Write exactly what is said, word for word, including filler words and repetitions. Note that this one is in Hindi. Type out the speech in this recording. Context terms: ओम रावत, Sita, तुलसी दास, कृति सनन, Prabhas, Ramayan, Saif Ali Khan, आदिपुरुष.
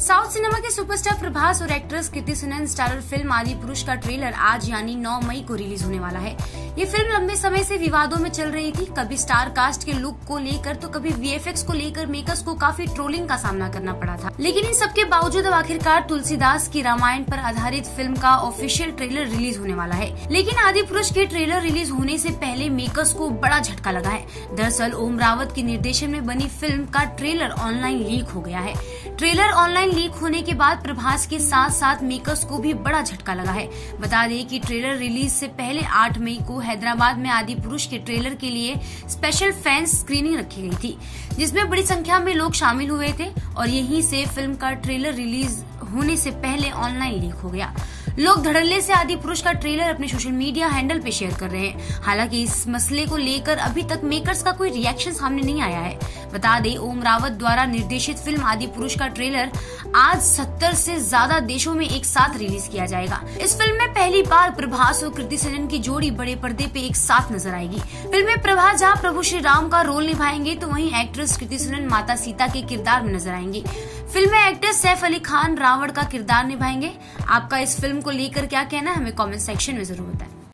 साउथ सिनेमा के सुपरस्टार प्रभास और एक्ट्रेस कृति सनन स्टारर फिल्म आदिपुरुष का ट्रेलर आज यानी नौ मई को रिलीज होने वाला है। ये फिल्म लंबे समय से विवादों में चल रही थी। कभी स्टार कास्ट के लुक को लेकर तो कभी वीएफएक्स को लेकर मेकर्स को काफी ट्रोलिंग का सामना करना पड़ा था, लेकिन इन सबके बावजूद अब आखिरकार तुलसी दास की रामायण पर आधारित फिल्म का ऑफिशियल ट्रेलर रिलीज होने वाला है। लेकिन आदिपुरुष के ट्रेलर रिलीज होने से पहले मेकर्स को बड़ा झटका लगा है। दरअसल ओम रावत के निर्देशन में बनी फिल्म का ट्रेलर ऑनलाइन लीक हो गया है। ट्रेलर ऑनलाइन लीक होने के बाद प्रभास के साथ साथ मेकर्स को भी बड़ा झटका लगा है। बता दें कि ट्रेलर रिलीज से पहले आठ मई को हैदराबाद में आदिपुरुष के ट्रेलर के लिए स्पेशल फैंस स्क्रीनिंग रखी गई थी, जिसमें बड़ी संख्या में लोग शामिल हुए थे और यहीं से फिल्म का ट्रेलर रिलीज होने से पहले ऑनलाइन लीक हो गया। लोग धड़ल्ले से आदिपुरुष का ट्रेलर अपने सोशल मीडिया हैंडल पे शेयर कर रहे हैं। हालांकि इस मसले को लेकर अभी तक मेकर्स का कोई रिएक्शन सामने नहीं आया है। बता दें ओम रावत द्वारा निर्देशित फिल्म आदिपुरुष का ट्रेलर आज सत्तर से ज्यादा देशों में एक साथ रिलीज किया जाएगा। इस फिल्म में पहली बार प्रभास और कृति सनन की जोड़ी बड़े पर्दे पे एक साथ नजर आएगी। फिल्म में प्रभास जहाँ प्रभु श्री राम का रोल निभाएंगे तो वहीं एक्ट्रेस कृति सनन माता सीता के किरदार में नजर आएंगी। फिल्म में एक्ट्रेस सैफ अली खान रावण का किरदार निभाएंगे। आपका इस फिल्म को लेकर क्या कहना है हमें कमेंट सेक्शन में जरूर बताएं।